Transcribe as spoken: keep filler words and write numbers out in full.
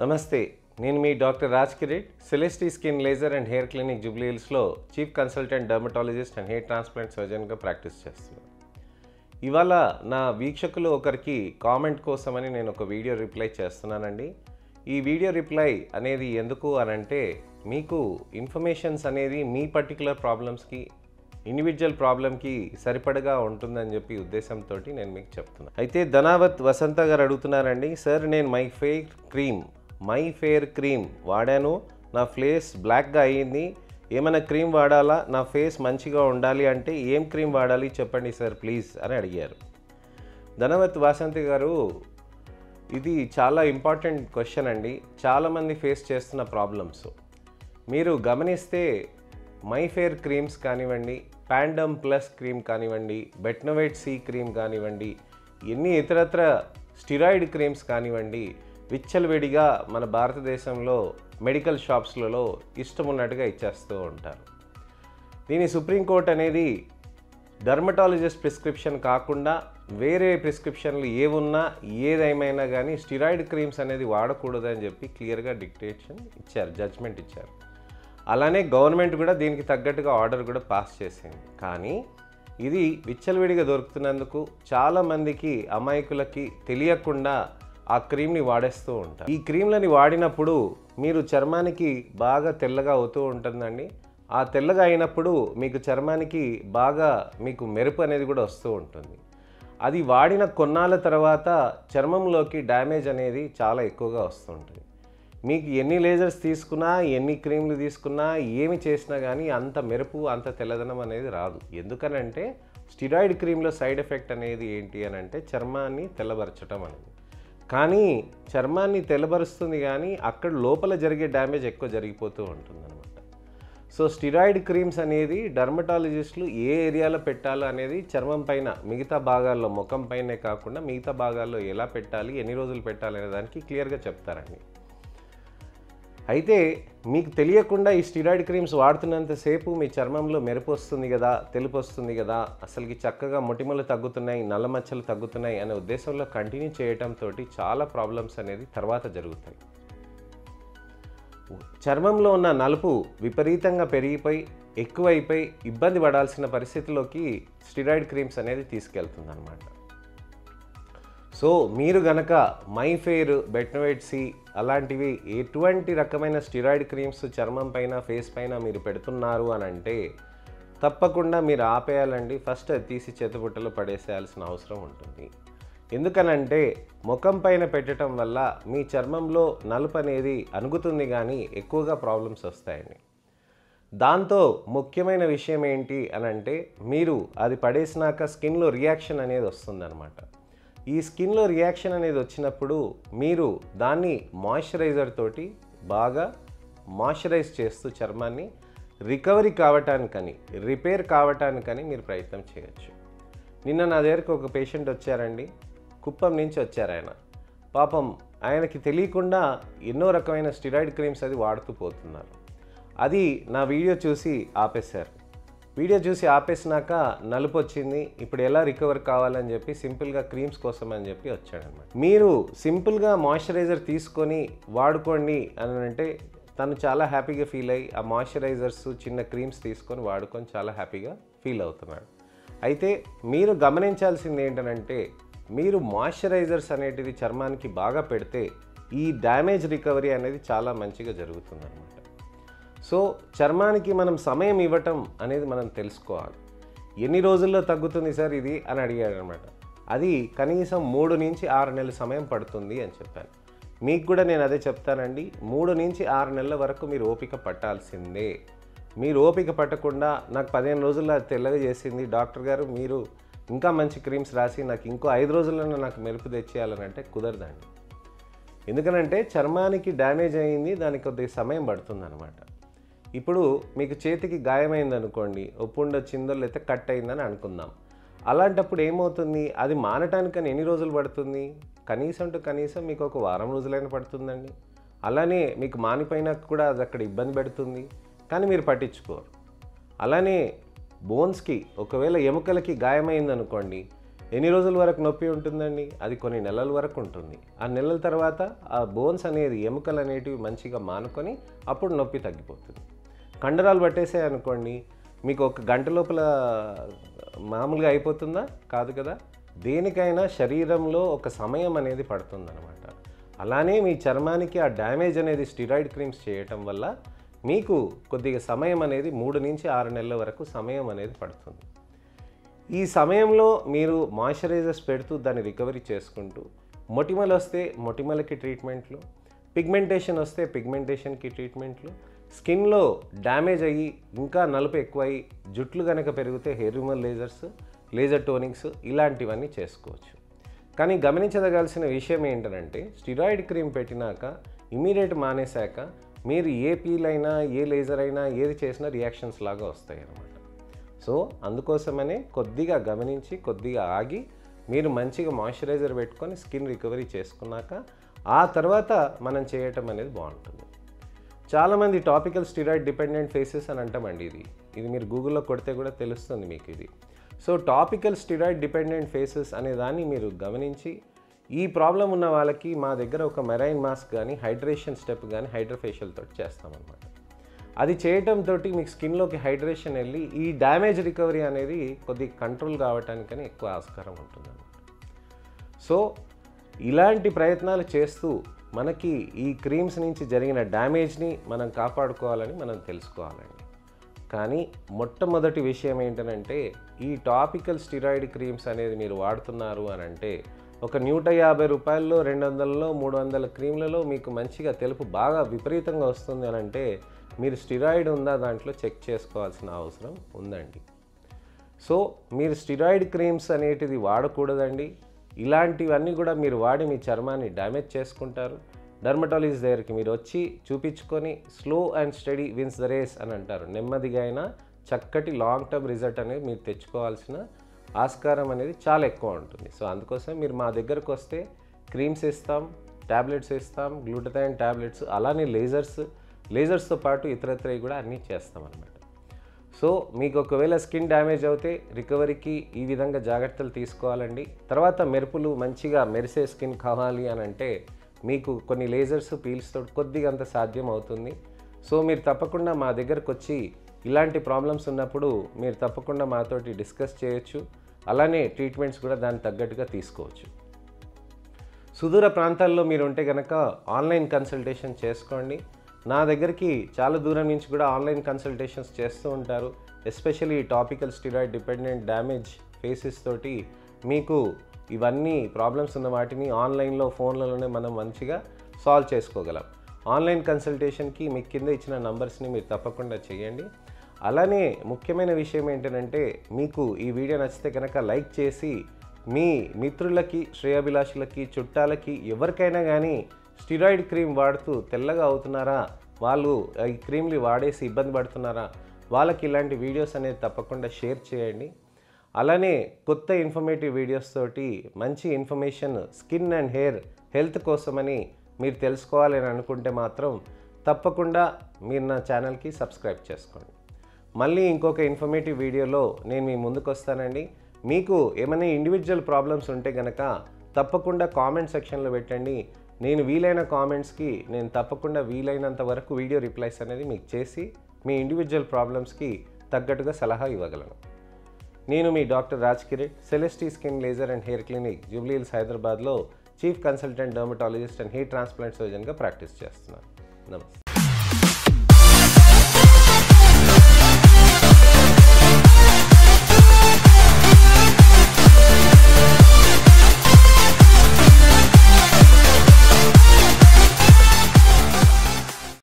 Namaste, నేను మీ doctor Raj Kirit Celestee skin laser and hair clinic Jubilee హిల్స్లో chief consultant dermatologist and hair transplant సర్జన్గా practice చేస్తున్నాను. ఇవాళ నా వీక్షకులు ఒకరికి కామెంట్ కోసమని నేను ఒక వీడియో రిప్లై చేస్తున్నానండి. ఈ వీడియో రిప్లై అనేది ఎందుకు అనంటే మీకు ఇన్ఫర్మేషన్స్ అనేది మీ పర్టికులర్ ప్రాబ్లమ్స్కి ఇండివిజువల్ ప్రాబ్లంకి సరిపడగా ఉంటుందని చెప్పి ఉద్దేశంతో నేను మీకు చెప్తున్నాను. అయితే ధనావత్ వసంత గారు అడుగుతున్నారండి, సార్ నేను my fair cream my fair cream వాడాను, నా ఫేస్ బ్లాక్గా అయ్యింది, ఏమైనా క్రీమ్ వాడాలా, నా ఫేస్ మంచిగా ఉండాలి అంటే ఏం క్రీమ్ వాడాలి చెప్పండి సార్ ప్లీజ్ అని అడిగారు. ధనవత్ వాసంతి గారు, ఇది చాలా ఇంపార్టెంట్ క్వశ్చన్ అండి, చాలామంది ఫేస్ చేస్తున్న ప్రాబ్లమ్స్. మీరు గమనిస్తే మై ఫేర్ క్రీమ్స్ కానివ్వండి, పాండమ్ ప్లస్ క్రీమ్ కానివ్వండి, బెట్నోవేట్ సి క్రీమ్ కానివ్వండి, ఎన్ని ఇతరత్ర స్టిరాయిడ్ క్రీమ్స్ కానివ్వండి, విచ్చలవిడిగా మన భారతదేశంలో మెడికల్ షాప్స్లలో ఇష్టం ఉన్నట్టుగా ఇచ్చేస్తూ ఉంటారు. దీని సుప్రీంకోర్టు అనేది డర్మటాలజిస్ట్ ప్రిస్క్రిప్షన్ కాకుండా వేరే ప్రిస్క్రిప్షన్లు ఏమున్నా ఏదేమైనా కానీ స్టిరాయిడ్ క్రీమ్స్ అనేది వాడకూడదని చెప్పి క్లియర్గా డిక్టేషన్ ఇచ్చారు, జడ్జ్మెంట్ ఇచ్చారు. అలానే గవర్నమెంట్ కూడా దీనికి తగ్గట్టుగా ఆర్డర్ కూడా పాస్ చేసింది. కానీ ఇది విచ్చలవిడిగా దొరుకుతున్నందుకు చాలామందికి అమాయకులకి తెలియకుండా ఆ క్రీమ్ని వాడేస్తూ ఉంటారు. ఈ క్రీమ్లని వాడినప్పుడు మీరు చర్మానికి బాగా తెల్లగా అవుతూ ఉంటుందండి. ఆ తెల్లగా అయినప్పుడు మీకు చర్మానికి బాగా మీకు మెరుపు అనేది కూడా వస్తూ ఉంటుంది. అది వాడిన కొన్నాళ్ళ తర్వాత చర్మంలోకి డ్యామేజ్ అనేది చాలా ఎక్కువగా వస్తూ ఉంటుంది. మీకు ఎన్ని లేజర్స్ తీసుకున్నా, ఎన్ని క్రీమ్లు తీసుకున్నా, ఏమి చేసినా కానీ అంత మెరుపు అంత తెల్లదనం అనేది రాదు. ఎందుకనంటే స్టిరాయిడ్ క్రీమ్లో సైడ్ ఎఫెక్ట్ అనేది ఏంటి అని అంటే చర్మాన్ని తెల్లబరచడం అనేది. కానీ చర్మాన్ని తెల్లబరుస్తుంది కానీ అక్కడ లోపల జరిగే డ్యామేజ్ ఎక్కువ జరిగిపోతూ ఉంటుందన్నమాట. సో స్టిరాయిడ్ క్రీమ్స్ అనేది డర్మటాలజిస్టులు ఏ ఏరియాలో పెట్టాలో అనేది చర్మం పైన, మిగతా భాగాల్లో, ముఖం పైనే కాకుండా మిగతా భాగాల్లో ఎలా పెట్టాలి, ఎన్ని రోజులు పెట్టాలి అనే దానికి క్లియర్గా చెప్తారండి. అయితే మీకు తెలియకుండా ఈ స్టిరాయిడ్ క్రీమ్స్ వాడుతున్నంతసేపు మీ చర్మంలో మెరుపు వస్తుంది కదా, తెలుపు వస్తుంది కదా, అసలుకి చక్కగా మొటిమలు తగ్గుతున్నాయి, నల్ల మచ్చలు తగ్గుతున్నాయి అనే ఉద్దేశంలో కంటిన్యూ చేయడంతో చాలా ప్రాబ్లమ్స్ అనేది తర్వాత జరుగుతాయి. చర్మంలో ఉన్న నలుపు విపరీతంగా పెరిగిపోయి ఎక్కువైపోయి ఇబ్బంది పడాల్సిన పరిస్థితిలోకి స్టిరాయిడ్ క్రీమ్స్ అనేది తీసుకెళ్తుంది అన్నమాట. సో మీరు గనక మై ఫేర్, బెట్నోవేట్ సి అలాంటివి ఎటువంటి రకమైన స్టిరాయిడ్ క్రీమ్స్ చర్మం పైన, ఫేస్ పైన మీరు పెడుతున్నారు అని అంటే తప్పకుండా మీరు ఆపేయాలండి. ఫస్ట్ అది తీసి చేతబుట్టలో పడేసేయాల్సిన అవసరం ఉంటుంది. ఎందుకనంటే ముఖం పైన పెట్టడం వల్ల మీ చర్మంలో నలుపు అనేది అణుగుతుంది కానీ ఎక్కువగా ప్రాబ్లమ్స్ వస్తాయండి. దాంతో ముఖ్యమైన విషయం ఏంటి అని అంటే మీరు అది పడేసినాక స్కిన్లో రియాక్షన్ అనేది వస్తుందన్నమాట. ఈ స్కిన్లో రియాక్షన్ అనేది వచ్చినప్పుడు మీరు దాన్ని మాయిశ్చరైజర్ తోటి బాగా మాయిశ్చరైజ్ చేస్తూ చర్మాన్ని రికవరీ కావటానికని, రిపేర్ కావటానికని మీరు ప్రయత్నం చేయొచ్చు. నిన్న నా దగ్గరికి ఒక పేషెంట్ వచ్చారండి, కుప్పం నుంచి వచ్చారు. ఆయన పాపం ఆయనకి తెలియకుండా ఎన్నో రకమైన స్టిరాయిడ్ క్రీమ్స్ అది వాడుతూ పోతున్నారు. అది నా వీడియో చూసి ఆపేశారు. వీడియో చూసి ఆపేసినాక నలుపు వచ్చింది, ఇప్పుడు ఎలా రికవర్ కావాలని చెప్పి సింపుల్గా క్రీమ్స్ కోసం అని చెప్పి వచ్చాడనమాట. మీరు సింపుల్గా మాయిశ్చరైజర్ తీసుకొని వాడుకోండి అని అంటే తను చాలా హ్యాపీగా ఫీల్ అయ్యి ఆ మాయిశ్చరైజర్స్, చిన్న క్రీమ్స్ తీసుకొని వాడుకొని చాలా హ్యాపీగా ఫీల్ అవుతున్నాడు. అయితే మీరు గమనించాల్సింది ఏంటనంటే మీరు మాయిశ్చరైజర్స్ అనేటివి చర్మానికి బాగా పెడితే ఈ డ్యామేజ్ రికవరీ అనేది చాలా మంచిగా జరుగుతుందన్నమాట. సో చర్మానికి మనం సమయం ఇవ్వటం అనేది మనం తెలుసుకోవాలి. ఎన్ని రోజుల్లో తగ్గుతుంది సార్ ఇది అని అడిగాడు అనమాట. అది కనీసం మూడు నుంచి ఆరు నెలల సమయం పడుతుంది అని చెప్పాను. మీకు కూడా నేను అదే చెప్తానండి, మూడు నుంచి ఆరు నెలల వరకు మీరు ఓపిక పట్టాల్సిందే. మీరు ఓపిక పట్టకుండా నాకు పదిహేను రోజుల్లో తెల్లగా చేసింది డాక్టర్ గారు, మీరు ఇంకా మంచి క్రీమ్స్ రాసి నాకు ఇంకో ఐదు రోజుల్లో నాకు మెరుపు తెచ్చేయాలని అంటే కుదరదండి. ఎందుకనంటే చర్మానికి డ్యామేజ్ అయ్యింది, దానికి కొద్దిగా సమయం పడుతుంది అనమాట. ఇప్పుడు మీకు చేతికి గాయమైంది అనుకోండి, ఒప్పుండో చిందో లేకపోతే కట్ అయిందని అనుకుందాం. అలాంటప్పుడు ఏమవుతుంది, అది మానటానికని ఎన్ని రోజులు పడుతుంది, కనీసం టు కనీసం మీకు ఒక వారం రోజులైనా పడుతుందండి. అలానే మీకు మానిపోయినా కూడా అది అక్కడ ఇబ్బంది పెడుతుంది, కానీ మీరు పట్టించుకోరు. అలానే బోన్స్కి, ఒకవేళ ఎముకలకి గాయమైంది అనుకోండి, ఎన్ని రోజుల వరకు నొప్పి ఉంటుందండి? అది కొన్ని నెలల వరకు ఉంటుంది. ఆ నెలల తర్వాత ఆ బోన్స్ అనేది ఎముకలు అనేటివి మంచిగా మానుకొని అప్పుడు నొప్పి తగ్గిపోతుంది. కండరాలు పట్టేసాయి అనుకోండి, మీకు ఒక గంట లోపల మామూలుగా అయిపోతుందా? కాదు కదా. దేనికైనా శరీరంలో ఒక సమయం అనేది పడుతుందన్నమాట. అలానే మీ చర్మానికి ఆ డ్యామేజ్ అనేది స్టిరాయిడ్ క్రీమ్స్ చేయటం వల్ల మీకు కొద్దిగా సమయం అనేది మూడు నుంచి ఆరు నెలల వరకు సమయం అనేది పడుతుంది. ఈ సమయంలో మీరు మాయిశ్చరైజర్స్ పెడుతూ దాన్ని రికవరీ చేసుకుంటూ, మొటిమలు వస్తే మొటిమలకి ట్రీట్మెంట్లు, పిగ్మెంటేషన్ వస్తే పిగ్మెంటేషన్కి ట్రీట్మెంట్లు, స్కిన్లో డ్యామేజ్ అయ్యి ఇంకా నలుపు ఎక్కువయ్యి జుట్లు కనుక పెరిగితే hair removal lasers, laser tonings ఇలాంటివన్నీ చేసుకోవచ్చు. కానీ గమనించదగాల్సిన విషయం ఏంటంటే, స్టిరాయిడ్ క్రీమ్ పెట్టినాక ఇమీడియట్ మానేశాక మీరు ఏ పీల్ అయినా ఏ లేజర్ అయినా ఏది చేసినా రియాక్షన్స్ లాగా వస్తాయి అన్నమాట. సో అందుకోసమనే కొద్దిగా గమనించి కొద్దిగా ఆగి మీరు మంచిగా మాయిశ్చరైజర్ పెట్టుకొని స్కిన్ రికవరీ చేసుకున్నాక ఆ తర్వాత మనం చేయటం అనేది బాగుంటుంది. చాలామంది టాపికల్ స్టిరాయిడ్ డిపెండెంట్ ఫేసెస్ అని అంటామండి. ఇది ఇది మీరు గూగుల్లో కొడితే కూడా తెలుస్తుంది మీకు ఇది. So topical steroid dependent faces అనే దాన్ని మీరు గమనించి, ఈ ప్రాబ్లం ఉన్న వాళ్ళకి మా దగ్గర ఒక మెరైన్ మాస్క్ కానీ హైడ్రేషన్ స్టెప్ కానీ హైడ్రోఫేషియల్ తోటి చేస్తామన్నమాట. అది చేయటంతో మీకు స్కిన్లోకి హైడ్రేషన్ వెళ్ళి ఈ డ్యామేజ్ రికవరీ అనేది కొద్దిగా కంట్రోల్ కావటానికని ఎక్కువ ఆస్కారం ఉంటుందన్నమాట. సో ఇలాంటి ప్రయత్నాలు చేస్తూ మనకి ఈ క్రీమ్స్ నుంచి జరిగిన డ్యామేజ్ని మనం కాపాడుకోవాలని మనం తెలుసుకోవాలండి. కానీ మొట్టమొదటి విషయం ఏంటంటే, ఈ టాపికల్ స్టిరాయిడ్ క్రీమ్స్ అనేది మీరు వాడుతున్నారు అని అంటే, ఒక నూట యాభై రూపాయల్లో రెండు వందలలో మూడు వందల క్రీమ్లలో మీకు మంచిగా తెలుపు బాగా విపరీతంగా వస్తుంది అని అంటే, మీరు స్టిరాయిడ్ ఉందా దాంట్లో చెక్ చేసుకోవాల్సిన అవసరం ఉందండి. సో మీరు స్టిరాయిడ్ క్రీమ్స్ అనేటిది వాడకూడదండి. ఇలాంటివన్నీ కూడా మీరు వాడి మీ చర్మాన్ని డ్యామేజ్ చేసుకుంటారు. డర్మటాలజిస్ట్ దగ్గరికి మీరు వచ్చి చూపించుకొని slow and steady wins the race అని అంటారు. నెమ్మదిగా అయినా చక్కటి లాంగ్ టర్మ్ రిజల్ట్ అనేది మీరు తెచ్చుకోవాల్సిన ఆస్కారం అనేది చాలా ఎక్కువ ఉంటుంది. సో అందుకోసం మీరు మా దగ్గరకు వస్తే క్రీమ్స్ ఇస్తాం, ట్యాబ్లెట్స్ ఇస్తాం, గ్లూటథైన్ ట్యాబ్లెట్స్, అలానే లేజర్స్, లేజర్స్తో పాటు ఇతరత్రవి కూడా అన్నీ చేస్తామన్నమాట. సో మీకు ఒకవేళ స్కిన్ డ్యామేజ్ అవుతే రికవరీకి ఈ విధంగా జాగ్రత్తలు తీసుకోవాలండి. తర్వాత మెరుపులు మంచిగా మెరిసే స్కిన్ కావాలి అని అంటే మీకు కొన్ని లేజర్స్, పీల్స్తో కొద్దిగా అంత సాధ్యం అవుతుంది. సో మీరు తప్పకుండా మా దగ్గరకు వచ్చి ఇలాంటి ప్రాబ్లమ్స్ ఉన్నప్పుడు మీరు తప్పకుండా మాతోటి డిస్కస్ చేయొచ్చు. అలానే ట్రీట్మెంట్స్ కూడా దానికి తగ్గట్టుగా తీసుకోవచ్చు. సుదూర ప్రాంతాల్లో మీరు ఉంటే కనుక ఆన్లైన్ కన్సల్టేషన్ చేసుకోండి. నా దగ్గరికి చాలా దూరం నుంచి కూడా ఆన్లైన్ కన్సల్టేషన్స్ చేస్తూ ఉంటారు. Especially topical steroid dependent damage faces తోటి మీకు ఇవన్నీ ప్రాబ్లమ్స్ ఉన్న వాటిని ఆన్లైన్లో ఫోన్లలోనే మనం మంచిగా సాల్వ్ చేసుకోగలం. ఆన్లైన్ కన్సల్టేషన్కి మీ కింద ఇచ్చిన నంబర్స్ని మీరు తప్పకుండా చేయండి. అలానే ముఖ్యమైన విషయం ఏంటంటే, మీకు ఈ వీడియో నచ్చితే కనుక లైక్ చేసి మీ మిత్రులకి, శ్రేయాభిలాషులకి, చుట్టాలకి, ఎవరికైనా కానీ స్టిరాయిడ్ క్రీమ్ వాడుతూ తెల్లగా అవుతున్నారా, వాళ్ళు ఈ క్రీమ్లు వాడేసి ఇబ్బంది పడుతున్నారా, వాళ్ళకి ఇలాంటి వీడియోస్ అనేది తప్పకుండా షేర్ చేయండి. అలానే కొత్త ఇన్ఫర్మేటివ్ వీడియోస్ తోటి మంచి information skin and hair health కోసమని మీరు తెలుసుకోవాలి అని అనుకుంటే మాత్రం తప్పకుండా మీరు నా ఛానల్కి సబ్స్క్రైబ్ చేసుకోండి. మళ్ళీ ఇంకొక ఇన్ఫర్మేటివ్ వీడియోలో నేను మీ ముందుకు వస్తానండి. మీకు ఏమైనా ఇండివిజువల్ ప్రాబ్లమ్స్ ఉంటే కనుక తప్పకుండా కామెంట్ సెక్షన్లో పెట్టండి. నేను వీలైన కామెంట్స్కి నేను తప్పకుండా వీలైనంత వరకు వీడియో రిప్లైస్ అనేది మీకు చేసి మీ ఇండివిజువల్ ప్రాబ్లమ్స్కి తగ్గట్టుగా సలహా ఇవ్వగలను. నేను మీ doctor Raj Kirit, Celestee skin laser and hair clinic, Jubilee Hills, హైదరాబాద్లో chief consultant dermatologist and hair transplant సర్జన్గా ప్రాక్టీస్ చేస్తున్నాను. నమస్తే.